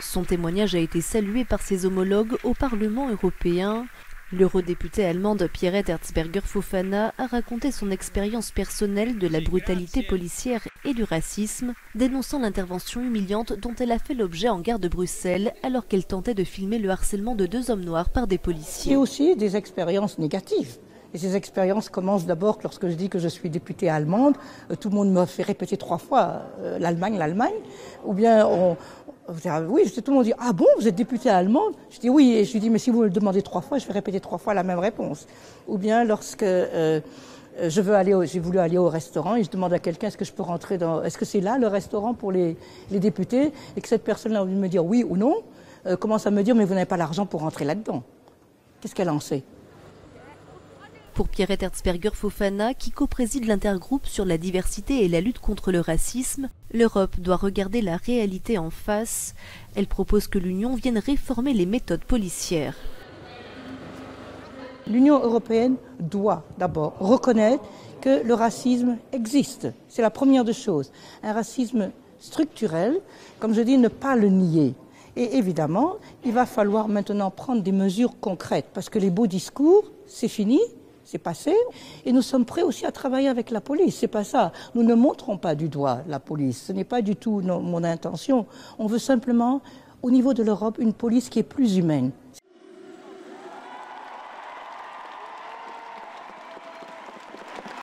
Son témoignage a été salué par ses homologues au Parlement européen. L'eurodéputée allemande Pierrette Herzberger-Fofana a raconté son expérience personnelle de la brutalité policière et du racisme, dénonçant l'intervention humiliante dont elle a fait l'objet en gare de Bruxelles alors qu'elle tentait de filmer le harcèlement de deux hommes noirs par des policiers. Et aussi des expériences négatives. Et ces expériences commencent d'abord lorsque je dis que je suis députée allemande. Tout le monde me fait répéter 3 fois l'Allemagne, l'Allemagne. Ou bien oui, tout le monde dit « Ah bon, vous êtes députée allemande ?» Je dis « Oui » et je lui dis « Mais si vous le demandez 3 fois, je vais répéter 3 fois la même réponse. » Ou bien lorsque j'ai voulu aller au restaurant et je demande à quelqu'un « Est-ce que je peux rentrer dans… Est-ce que c'est là le restaurant pour les députés ?» Et que cette personne-là me dit « Oui » ou « Non » commence à me dire « Mais vous n'avez pas l'argent pour rentrer là-dedans. » Qu'est-ce qu'elle en sait ? Pour Pierrette Herzberger-Fofana, qui co-préside l'intergroupe sur la diversité et la lutte contre le racisme, l'Europe doit regarder la réalité en face. Elle propose que l'Union vienne réformer les méthodes policières. L'Union européenne doit d'abord reconnaître que le racisme existe. C'est la première des choses. Un racisme structurel, comme je dis, ne pas le nier. Et évidemment, il va falloir maintenant prendre des mesures concrètes, parce que les beaux discours, c'est fini. C'est passé, et nous sommes prêts aussi à travailler avec la police, c'est pas ça. Nous ne montrons pas du doigt la police, ce n'est pas du tout mon intention. On veut simplement, au niveau de l'Europe, une police qui est plus humaine.